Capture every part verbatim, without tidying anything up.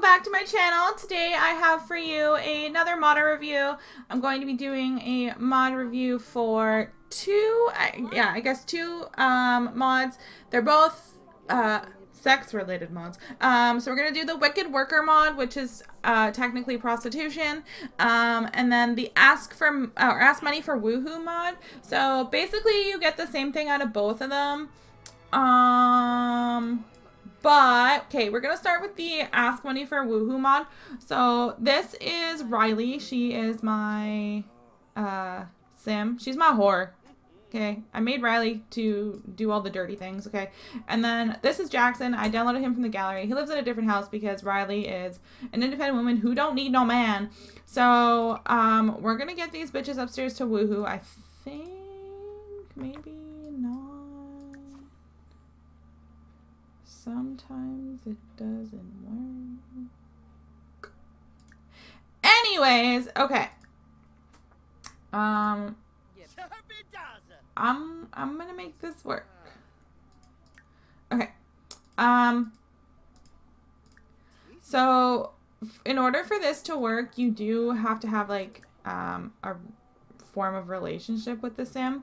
welcome back to my channel. Today I have for you another mod review. I'm going to be doing a mod review for two, I, yeah, I guess two um, mods. They're both uh, sex-related mods. Um, so we're going to do the Wicked Worker mod, which is uh, technically prostitution, um, and then the Ask for uh, or Ask Money for Woohoo mod. So basically, you get the same thing out of both of them. Um... But, okay, we're going to start with the Ask Money for Woohoo mod. So, this is Riley. She is my uh, sim. She's my whore. Okay, I made Riley to do all the dirty things, okay? And then this is Jackson. I downloaded him from the gallery. He lives in a different house because Riley is an independent woman who don't need no man. So, um, we're going to get these bitches upstairs to Woohoo, I think, maybe. Sometimes it doesn't work. Anyways, okay. Um, I'm I'm gonna make this work. Okay. Um. So, in order for this to work, you do have to have like um a form of relationship with the sim.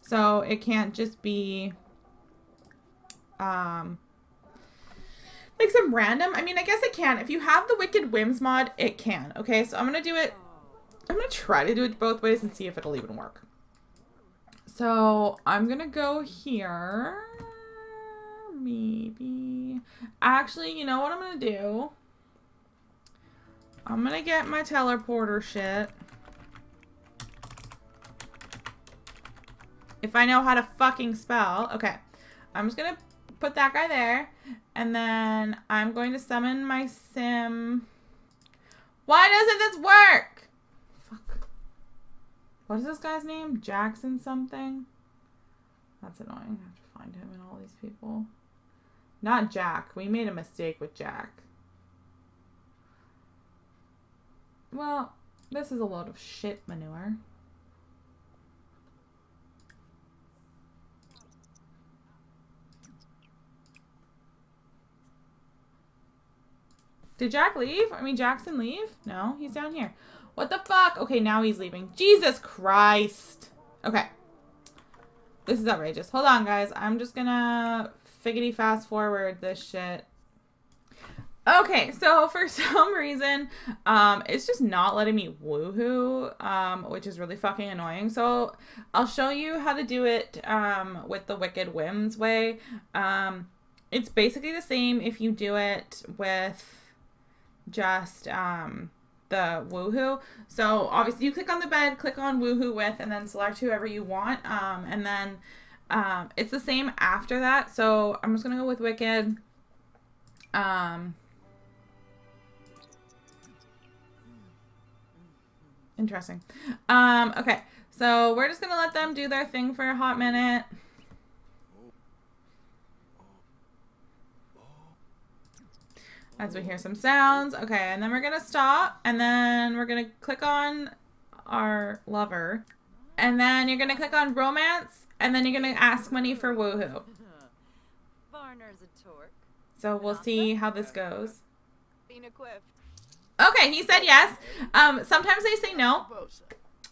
So it can't just be um. like some random, I mean, I guess it can. If you have the WickedWhims mod, it can. Okay, so I'm going to do it, I'm going to try to do it both ways and see if it'll even work. So I'm going to go here, maybe. Actually, you know what I'm going to do? I'm going to get my teleporter shit. If I know how to fucking spell. Okay, I'm just going to put that guy there. And then I'm going to summon my sim. Why doesn't this work? Fuck. What is this guy's name? Jackson something? That's annoying. I have to find him and all these people. Not Jack. We made a mistake with Jack. Well, this is a load of shit manure. Did Jack leave? I mean, Jackson leave? No, he's down here. What the fuck? Okay, now he's leaving. Jesus Christ. Okay. This is outrageous. Hold on, guys. I'm just gonna figgity fast forward this shit. Okay, so for some reason, um, it's just not letting me woohoo, um, which is really fucking annoying. So I'll show you how to do it um, with the WickedWhims way. Um, it's basically the same if you do it with just um the woohoo. So obviously you click on the bed, click on woohoo with, and then select whoever you want, um and then um it's the same after that. So I'm just gonna go with Wicked. Um interesting. Um okay, so we're just gonna let them do their thing for a hot minute. As we hear some sounds. Okay, and then we're gonna stop, and then we're gonna click on our lover, and then you're gonna click on romance, and then you're gonna ask money for woohoo. So we'll see how this goes. Okay, he said yes. Um, sometimes they say no.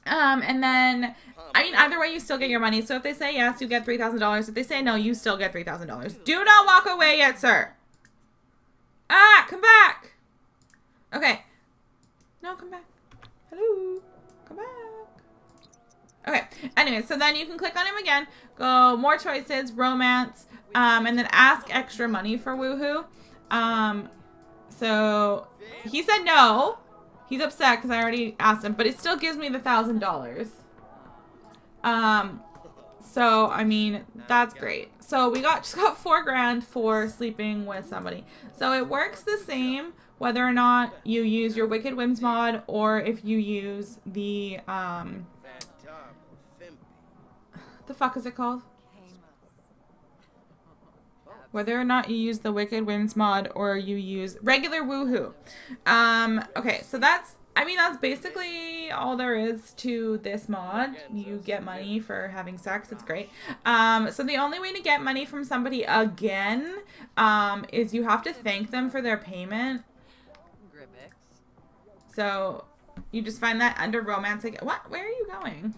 Um, and then, I mean, either way, you still get your money. So if they say yes, you get three thousand dollars. If they say no, you still get three thousand dollars. Do not walk away yet, sir. Ah, come back. Okay. No, come back. Hello. Come back. Okay. Anyway, so then you can click on him again. Go more choices, romance, um, and then ask extra money for woohoo. Um, so he said no. He's upset because I already asked him, but it still gives me the thousand dollars. Um, so I mean that's great. So we got just got four grand for sleeping with somebody. So it works the same whether or not you use your WickedWhims mod or if you use the um the fuck is it called? Whether or not you use the WickedWhims mod or you use regular woohoo. Um okay, so that's I mean, that's basically all there is to this mod. You get money for having sex. It's great. Um, so the only way to get money from somebody again um, is you have to thank them for their payment. So you just find that under romance again. What? Where are you going?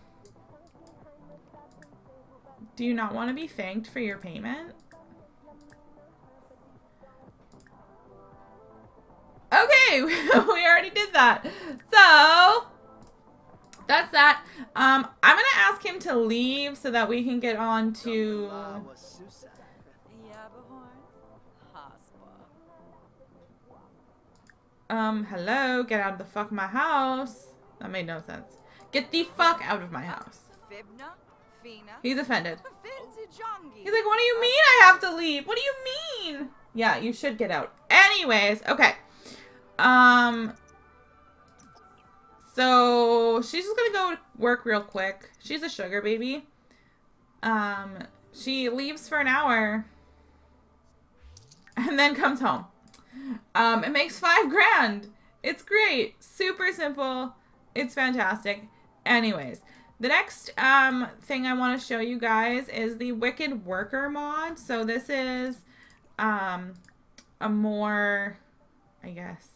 Do you not want to be thanked for your payment? Okay, we already did that. So that's that. Um, I'm gonna ask him to leave so that we can get on to. Um, hello, get out of the fuck my house. That made no sense. Get the fuck out of my house. He's offended. He's like, what do you mean I have to leave? What do you mean? Yeah, you should get out. Anyways, okay. Um, so she's just gonna go work real quick. She's a sugar baby. Um, she leaves for an hour and then comes home. Um, it makes five grand. It's great. Super simple. It's fantastic. Anyways, the next, um, thing I want to show you guys is the Wicked Worker mod. So this is, um, a more, I guess,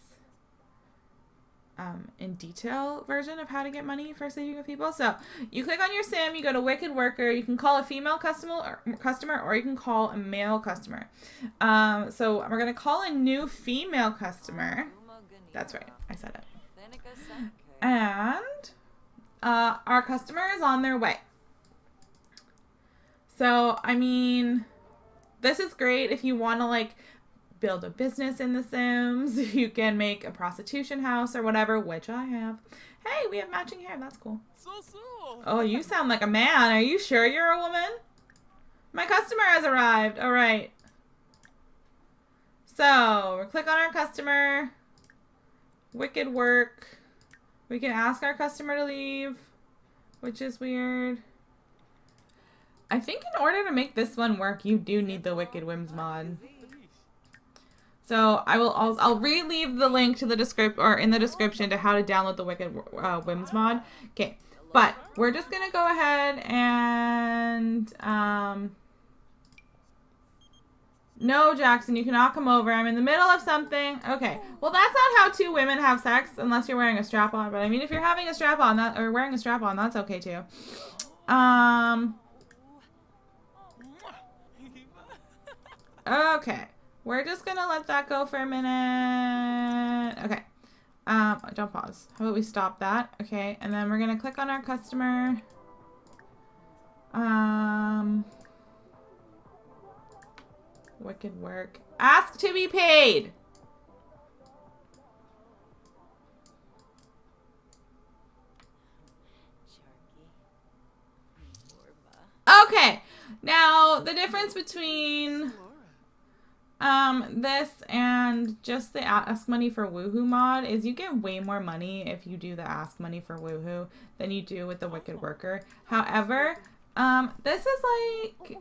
um, in detail version of how to get money for sleeping with people. So you click on your sim, you go to Wicked Worker, you can call a female customer or, customer, or you can call a male customer. Um, so we're going to call a new female customer. That's right. I said it. And, uh, our customer is on their way. So, I mean, this is great if you want to like build a business in The Sims. You can make a prostitution house or whatever, which I have. Hey, we have matching hair. That's cool. So, so. Oh, you sound like a man. Are you sure you're a woman? My customer has arrived. All right. So, we'll click on our customer. Wicked work. We can ask our customer to leave, which is weird. I think in order to make this one work, you do need the Wicked Whims mod. So I will also, I'll re-leave the link to the description or in the description to how to download the Wicked uh, Whims mod. Okay, but we're just gonna go ahead and um. No, Jackson, you cannot come over. I'm in the middle of something. Okay, well that's not how two women have sex unless you're wearing a strap on. But I mean, if you're having a strap on that or wearing a strap on, that's okay too. Um. Okay. We're just gonna let that go for a minute. Okay. Um, don't pause. How about we stop that? Okay. And then we're gonna click on our customer. Um, Wicked work. Ask to be paid. Okay. Now, the difference between Um, this and just the Ask Money for Woohoo mod is you get way more money if you do the Ask Money for Woohoo than you do with the Wicked Worker. However, um, this is like,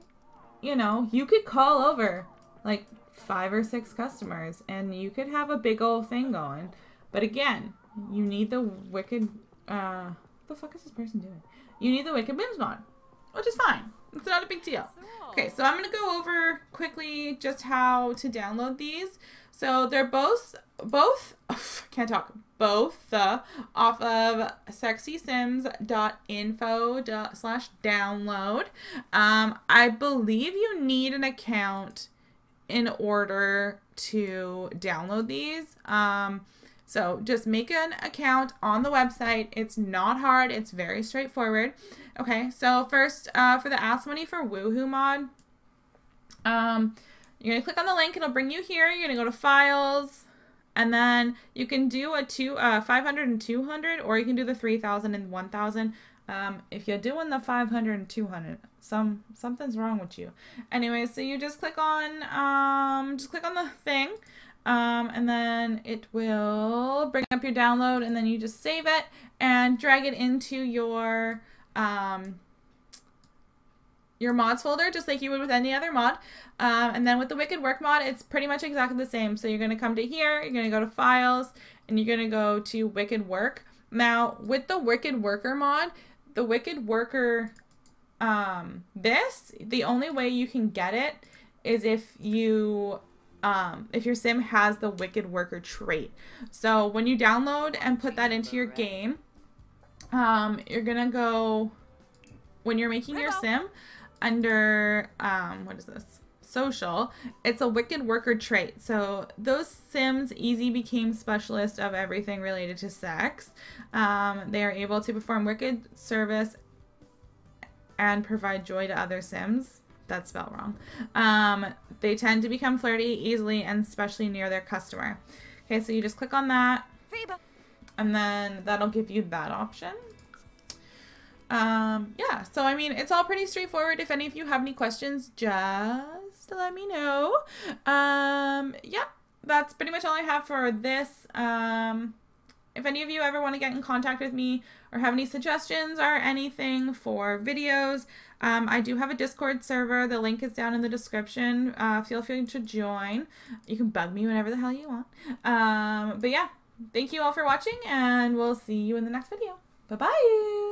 you know, you could call over like five or six customers and you could have a big old thing going. But again, you need the Wicked, uh, what the fuck is this person doing? You need the Wicked Whims mod, which is fine. It's not a big deal. Okay, so I'm going to go over quickly just how to download these. So they're both, both, ugh, can't talk, both uh, off of sexysims.info slash download. Um, I believe you need an account in order to download these. Um, so just make an account on the website. It's not hard. It's very straightforward. Okay, so first, uh, for the Ask Money for Woohoo mod, um, you're going to click on the link. It'll bring you here. You're going to go to Files, and then you can do a two, uh, five hundred and two hundred, or you can do the three thousand and one thousand. Um, if you're doing the five hundred and two hundred, some, something's wrong with you. Anyway, so you just click on, um, just click on the thing, um, and then it will bring up your download, and then you just save it and drag it into your um your mods folder, just like you would with any other mod. Um, and then with the Wicked Work mod, it's pretty much exactly the same. So you're going to come to here, you're going to go to Files, and you're going to go to Wicked Work. Now with the Wicked Worker mod, the Wicked Worker, um, this, the only way you can get it is if you um, if your sim has the Wicked Worker trait. So when you download and put that into your game, um, you're gonna go, when you're making your sim, under, um, what is this? Social, it's a Wicked Worker trait. So those sims easy became specialists of everything related to sex. Um, they are able to perform wicked service and provide joy to other sims. That spelled wrong. Um, they tend to become flirty easily and especially near their customer. Okay, so you just click on that and then that'll give you that option. Um, yeah, so I mean, it's all pretty straightforward. If any of you have any questions, just let me know. Um, yeah, that's pretty much all I have for this. Um, if any of you ever want to get in contact with me or have any suggestions or anything for videos, um, I do have a Discord server. The link is down in the description. Uh, feel free to join. You can bug me whenever the hell you want. Um, but yeah, thank you all for watching and we'll see you in the next video. Bye-bye.